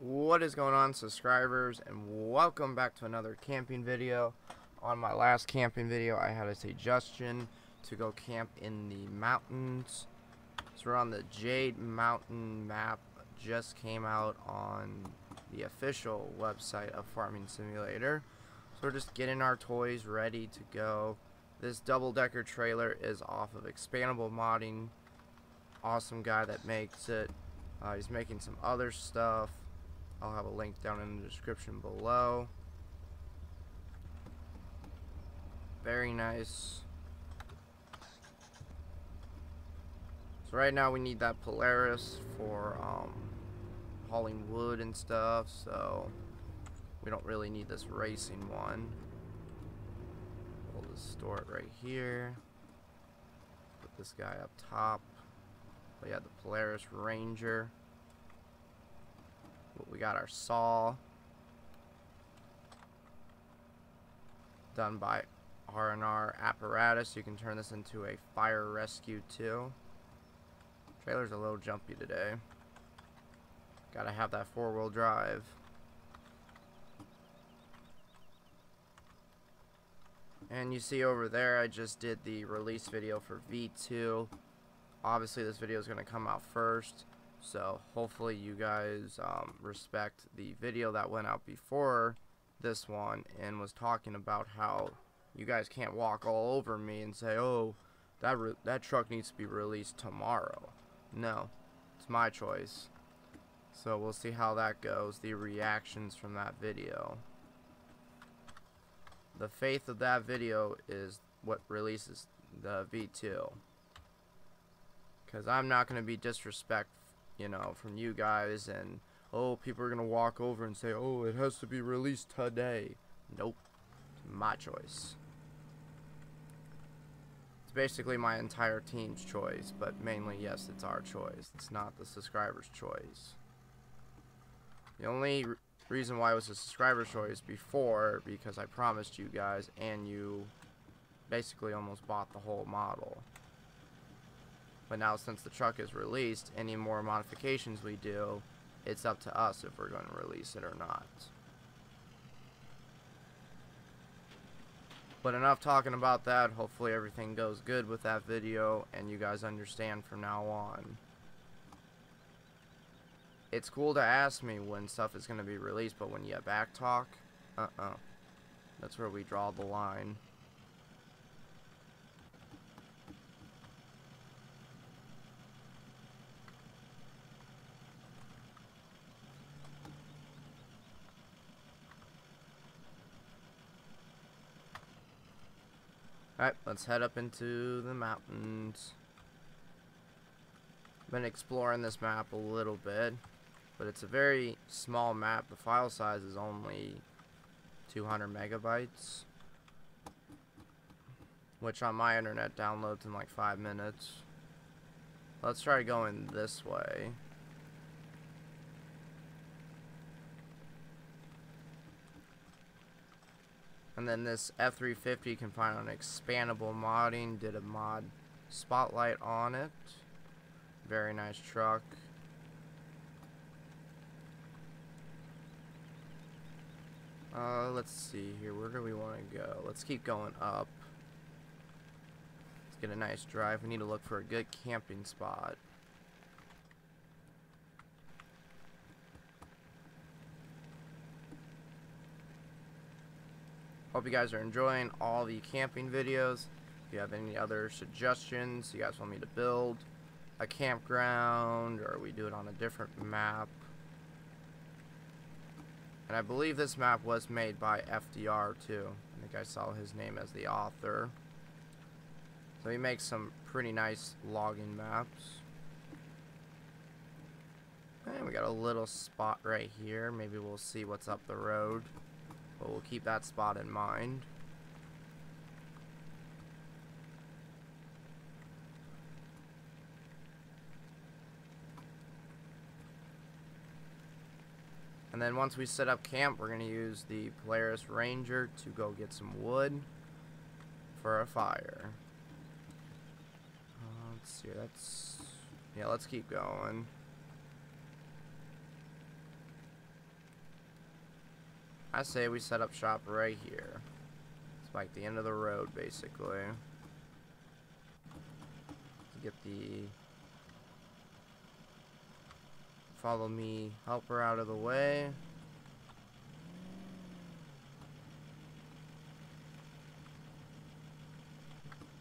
What is going on, subscribers, and welcome back to another camping video. On my last camping video, I had a suggestion to go camp in the mountains. So we're on the Jade Mountain map. Just came out on the official website of Farming Simulator. So we're just getting our toys ready to go. This double-decker trailer is off of Expandable Modding. Awesome guy that makes it. He's making some other stuff. I'll have a link down in the description below. Very nice. So right now we need that Polaris for hauling wood and stuff, so we don't really need this racing one. We'll just store it right here. Put this guy up top. We got the Polaris Ranger. We got our saw done by R&R Apparatus. You can turn this into a fire rescue too. Trailer's a little jumpy today. Gotta have that four-wheel drive. And you see over there, I just did the release video for V2. Obviously this video is going to come out first, so hopefully you guys respect the video that went out before this one and was talking about how you guys can't walk all over me and say, oh, that truck needs to be released tomorrow. No, it's my choice. So we'll see how that goes, the reactions from that video. The faith of that video is what releases the V2. Because I'm not going to be disrespectful, you know, from you guys, and oh, people are going to walk over and say, oh, it has to be released today. Nope. It's my choice. It's basically my entire team's choice, but mainly, yes, it's our choice. It's not the subscriber's choice. The only reason why it was a subscriber's choice before, because I promised you guys, and you basically almost bought the whole model. But now, since the truck is released, any more modifications we do, it's up to us if we're going to release it or not. But enough talking about that. Hopefully everything goes good with that video and you guys understand from now on. It's cool to ask me when stuff is going to be released, but when you backtalk, that's where we draw the line. Alright, let's head up into the mountains. Been exploring this map a little bit, but it's a very small map. The file size is only 200 megabytes, which on my internet downloads in like 5 minutes. Let's try going this way. And then this F-150 you can find on Expandable Modding. Did a mod spotlight on it. Very nice truck. Let's see here. Where do we want to go? Let's keep going up. Let's get a nice drive. We need to look for a good camping spot. Hope you guys are enjoying all the camping videos. If you have any other suggestions, you guys want me to build a campground, or we do it on a different map. And I believe this map was made by FDR too. I think I saw his name as the author. So he makes some pretty nice logging maps. And we got a little spot right here. Maybe we'll see what's up the road. But we'll keep that spot in mind. And then once we set up camp, we're going to use the Polaris Ranger to go get some wood for a fire. Let's see, let's keep going. I say we set up shop right here. It's like the end of the road, basically. To get the follow me helper out of the way.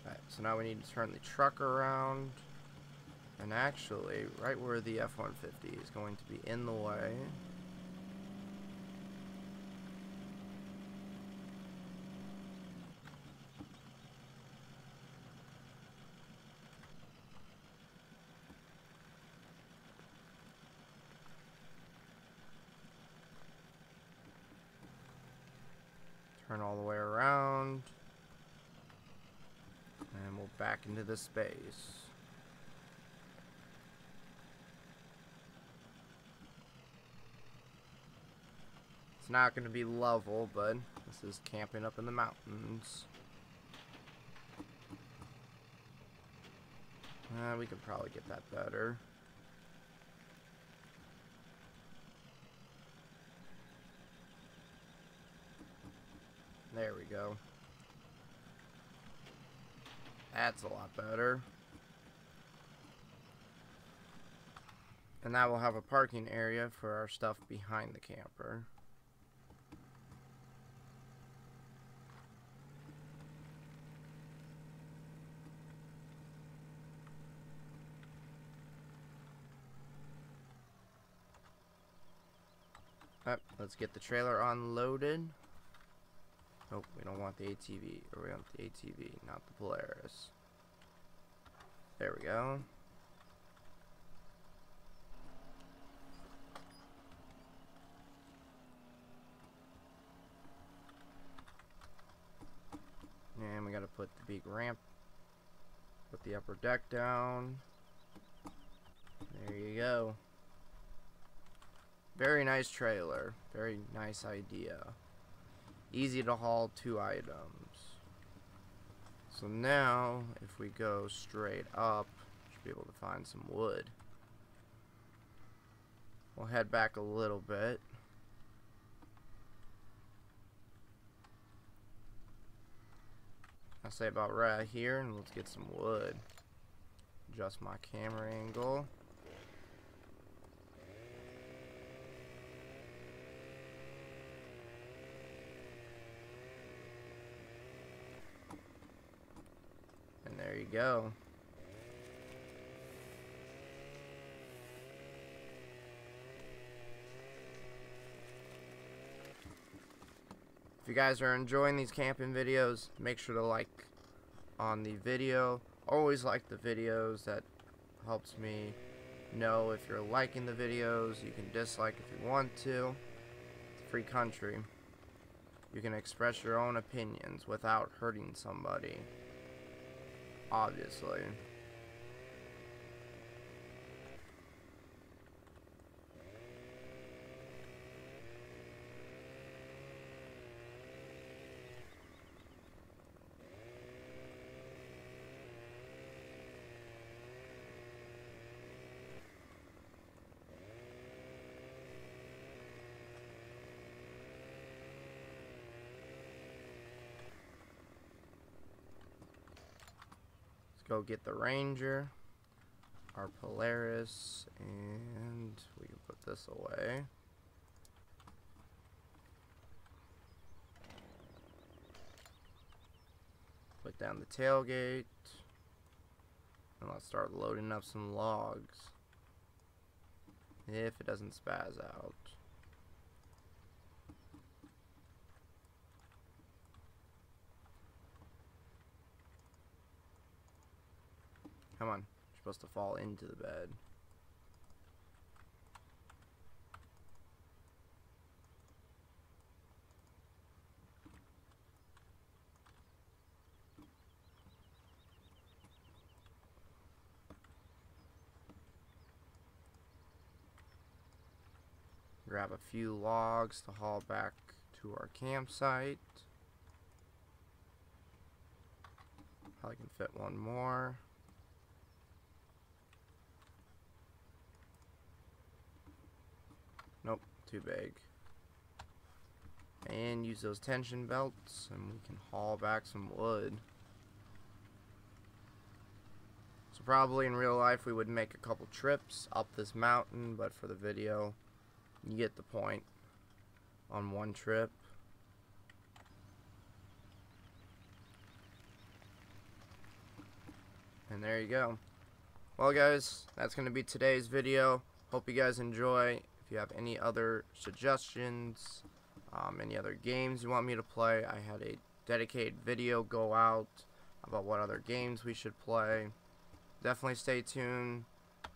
Alright, so now we need to turn the truck around. And actually, right where the F-150 is going to be in the way. Turn all the way around. And we'll back into this space. It's not going to be level, but this is camping up in the mountains. We could probably get that better. There we go. That's a lot better. And that will have a parking area for our stuff behind the camper. Let's get the trailer unloaded. Oh, we don't want the ATV, or we want the ATV, not the Polaris. There we go. And we gotta put the big ramp, put the upper deck down. There you go. Very nice trailer. Very nice idea. Easy to haul two items. So now, if we go straight up, we should be able to find some wood. We'll head back a little bit. I'll say about right here, and let's get some wood. Adjust my camera angle. There you go. If you guys are enjoying these camping videos, make sure to like on the video. Always like the videos. That helps me know if you're liking the videos. You can dislike if you want to. It's a free country. You can express your own opinions without hurting somebody. Obviously. Go get the Ranger, our Polaris, and we can put this away. Put down the tailgate, and let's start loading up some logs. If it doesn't spaz out. Come on, you're supposed to fall into the bed. Grab a few logs to haul back to our campsite. Probably can fit one more. Nope, too big. and use those tension belts, and we can haul back some wood. So probably in real life we would make a couple trips up this mountain, but for the video you get the point on one trip. And there you go. Well guys, that's going to be today's video. Hope you guys enjoy. If you have any other suggestions, any other games you want me to play, I had a dedicated video go out about what other games we should play. Definitely stay tuned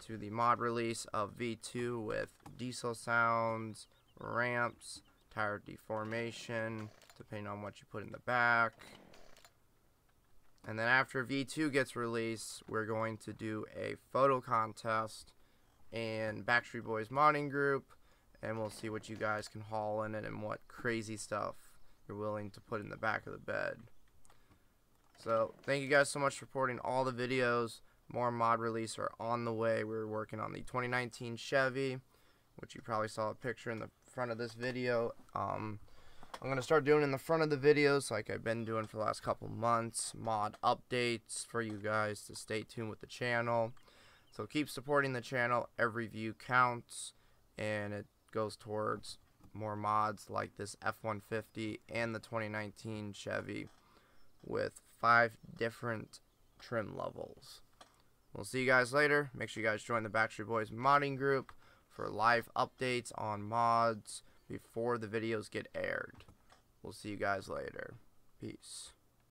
to the mod release of V2 with diesel sounds, ramps, tire deformation, depending on what you put in the back. And then after V2 gets released, we're going to do a photo contest in Backstreet Boys Modding Group, and we'll see what you guys can haul in it and what crazy stuff you're willing to put in the back of the bed. So thank you guys so much for supporting all the videos. More mod release are on the way. We're working on the 2019 Chevy, which you probably saw a picture in the front of this video. I'm going to start doing in the front of the videos, like I've been doing for the last couple months, mod updates for you guys to stay tuned with the channel. So keep supporting the channel. Every view counts, and it goes towards more mods like this F-150 and the 2019 Chevy with 5 different trim levels. We'll see you guys later. Make sure you guys join the Backstreet Boys Modding Group for live updates on mods before the videos get aired. We'll see you guys later. Peace.